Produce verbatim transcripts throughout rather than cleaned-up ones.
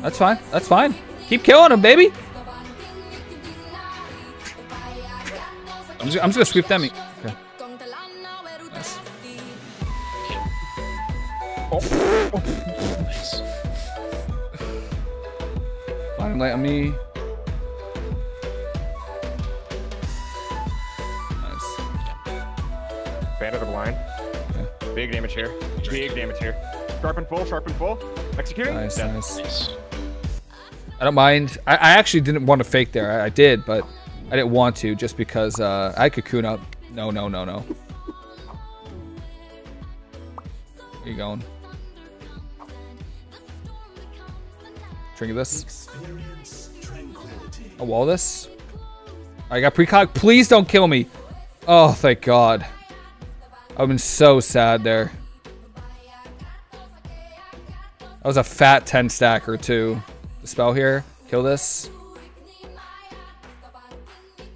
That's fine. That's fine. Keep killing him, baby. I'm just, I'm just gonna sweep them. Okay. Nice. Oh. Oh. Nice. Fine light on me. Fan of the blind. Yeah. Big damage here. Big damage here. Sharp and full, sharp and full. Executing. Nice, yeah. nice. I don't mind. I, I actually didn't want to fake there. I, I did, but I didn't want to just because uh, I cocoon up. No, no, no, no. Where are you going? Trigger this. I'll wall this. I got precog. Please don't kill me. Oh, thank God. I've been so sad there. That was a fat ten stacker too. The spell here. Kill this.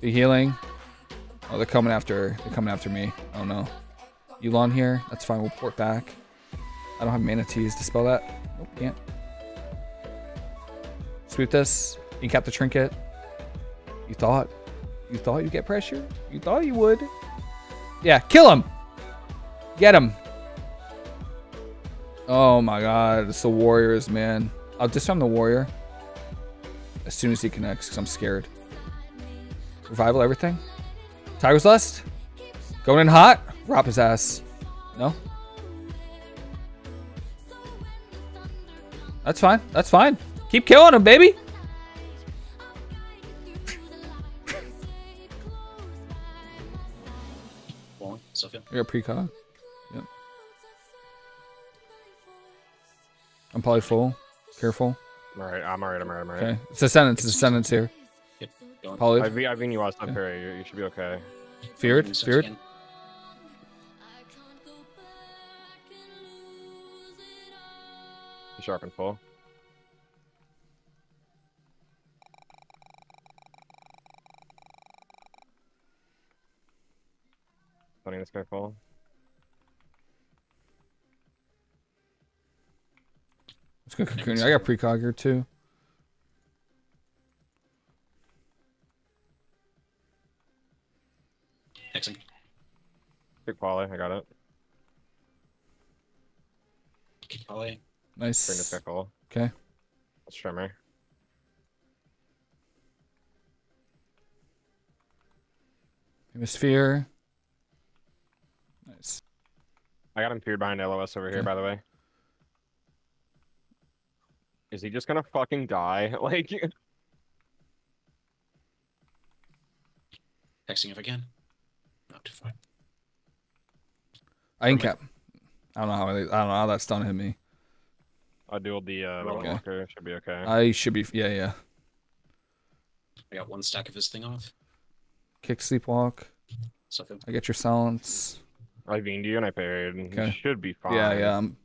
Be healing. Oh, they're coming after. They're coming after me. Oh no. Yulon here. That's fine. We'll port back. I don't have mana to use to spell that. Nope, can't. Sweep this. You cap the trinket. You thought. You thought you'd get pressure? You thought you would. Yeah. Kill him. Get him. Oh my God. It's the Warriors, man. I'll disarm the Warrior as soon as he connects because I'm scared. Revival, everything. Tiger's Lust. Going in hot. Rop his ass. No? That's fine. That's fine. Keep killing him, baby. You're a precog. I'm probably full. Careful. I'm alright, I'm alright, I'm alright, I'm alright. Okay. It's Ascendance, it's Ascendance here. Yep. Poly. I've been, I've been you last time, Perry. You, you should be okay. Feared? Feared? Sharp and full. Letting this guy fall. Let's go cocoon. I got precog here too. Hexing. Big poly. I got it. Big poly. Nice. Bring this back all. Okay. Let's tremor. Hemisphere. Nice. I got him feared behind L O S over here, by the way. Is he just gonna fucking die? Like, hexing if I can. Not too far. I ain't cap. I don't know how I, I don't know how that stun hit me. I dueled the uh, okay. Walker. Should be okay. I should be. Yeah, yeah. I got one stack of his thing off. Kick sleepwalk. Something. I get your silence. I beamed you and I parried. Okay. You should be fine. Yeah, yeah. I'm...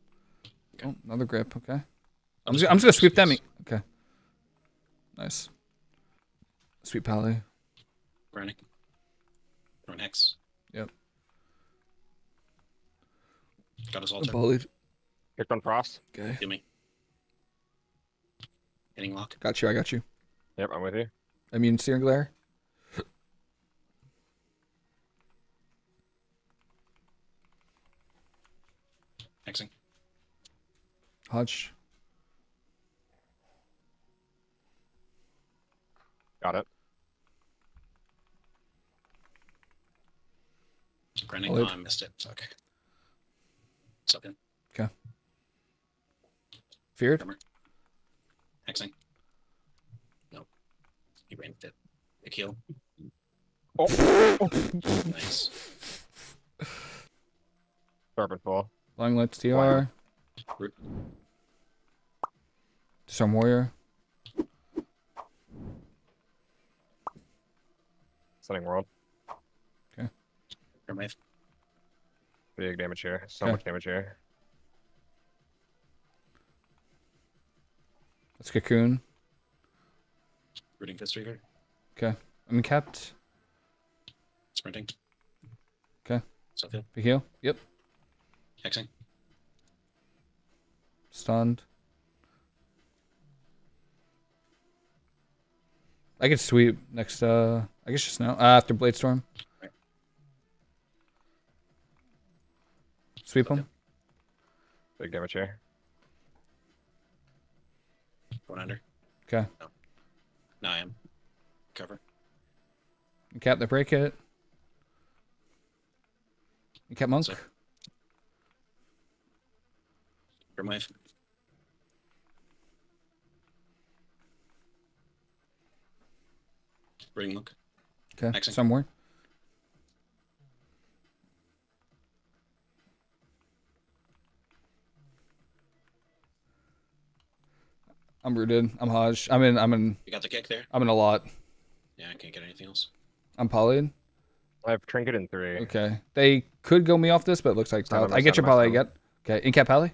Okay. Oh, another grip. Okay. I'm just, I'm just gonna sweep that me. Okay. Nice. Sweep Pally. Brannick. Run Hex. Yep. Got his altar. Bullied. Kicked on Frost. Okay. Give me. Hitting lock. Got you, I got you. Yep, I'm with you. Immune Searing Glare. Hexing. Hodge. Got it. Grinning. Oh, I missed it. It's okay. It's up in. Okay. Feared? Hexing. Nope. He ranked it. Big heal. Oh! Nice. Serpent Fall. Long Lights T R. Root. Some Warrior. Stunning World. Okay. Big damage here. So okay. much damage here. Let's cocoon. Rooting Fist Reaver. Okay. I'm capped. Sprinting. Okay. Self-heal. Big heal. Yep. Hexing. Stunned. I can sweep next, uh, I guess just now, uh, after Bladestorm. Sweep him. Big damage here. Going under. Okay. No. No, I am. Cover. You cap the break hit. You cap Monk. Grimwave. Ring Monk. Okay. Excellent. Somewhere. I'm rooted. I'm Hodge. I'm in. I'm in. You got the kick there? I'm in a lot. Yeah, I can't get anything else. I'm polyed. I have trinket in three. Okay. They could go me off this, but it looks like Tally. I get your poly. I get. Okay. In cap poly.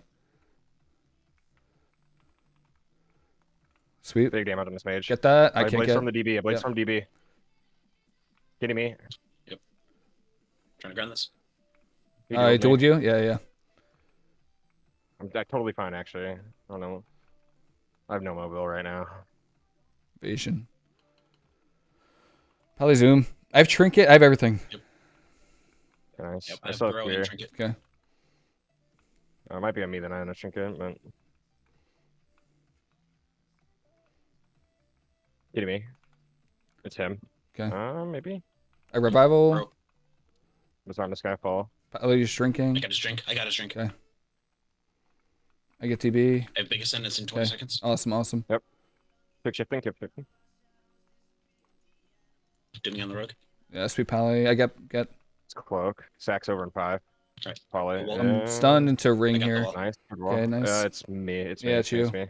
Sweet. Big damage on this mage. Get that. I, I can't get from the D B. I blade from D B. Getting me. Yep. Trying to ground this. I told you. Yeah, yeah. I'm totally fine, actually. I don't know. I have no mobile right now. Vision. Probably zoom. I have trinket. I have everything. Yep. Nice. Yep, I, I still have clear. Okay. Oh, it might be on me that I have a trinket, but... Get me. It's him. Okay. Uh, maybe. A revival. Bro. It's on the skyfall. Oh, he's shrinking. I got his drink. I got his drink. Okay. I get T B. I have big ascendance in twenty okay. seconds. Awesome, awesome. Yep. Quick shifting, quick shifting. Didn't he on the rogue? Yeah, sweet Pally. I got, got... It's cloak. Sack's over in five. Right. Pally. Well, I'm uh, stunned into ring here. Nice. Okay, nice. Uh, it's me. It's me. Yeah, it's, it's you. It's me.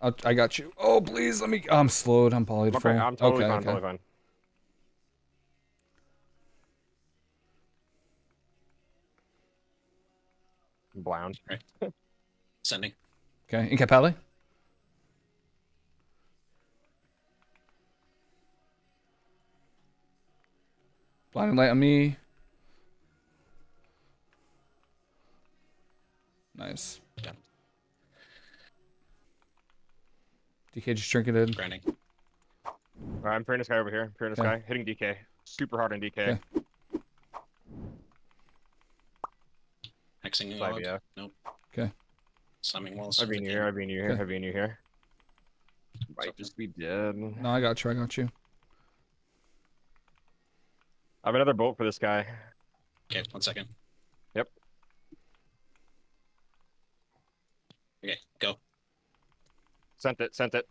I'll, I got you. Oh, please, let me... Oh, I'm slowed. I'm Polly'd. Okay, I'm totally okay, fine. Okay. Totally fine. I'm blound. Right. Sending. Okay, in Capelli. Blinding light on me. Nice. Yeah. D K just trinketed. Grinding. All right, I'm peering this guy over here. Peering this okay. guy. Hitting D K. Super hard on D K. Okay. Hexing log. Yeah. Nope. Okay. Slamming walls. I've been here, I've been you here, I've been you here. Might just be dead. No, I got you, I got you. I have another bolt for this guy. Okay, one second. Yep. Okay, go. Sent it, sent it.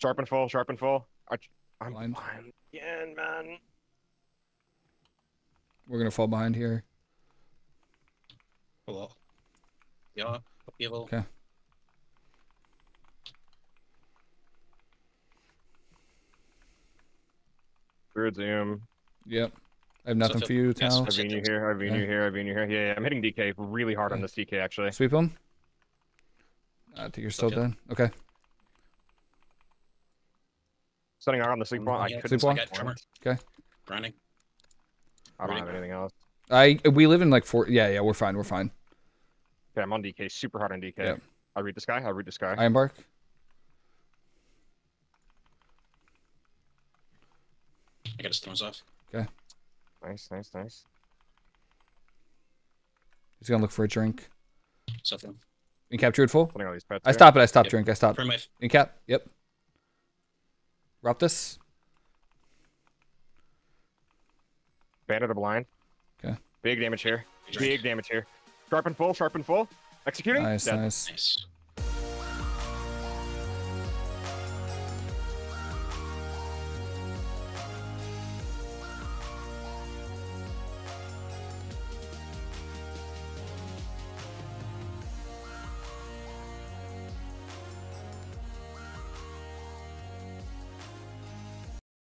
Sharp and full, sharp and full. I'm blind. blind again, man. We're gonna fall behind here. Hello. Yeah, evil. Okay. Weird zoom. Yep. I have nothing so, for you, yes, Tal. I've been you here, I've been you here, I've been you here. Yeah, yeah, I'm hitting D K really hard okay. on this D K, actually. Sweep him. I think you're still okay. dead. Okay. Setting out on the sleep ball. I couldn't sleep Okay. Grinding. I don't Running. have anything else. I We live in like four... Yeah, yeah, we're fine, we're fine. Okay, I'm on D K, super hard on D K. Yep. I'll read this guy, I'll read this guy. I embark. I got his thrones off. Okay. Nice, nice, nice. He's gonna look for a drink. Something. Incap druid full? All these I stop it, I stop yep. drink, I stop. Incap, yep. Rop this. Bandit or blind. Okay. Big damage here. Big, Big damage here. Sharp and full, sharp and full. Executing? Nice, Dead. nice. nice.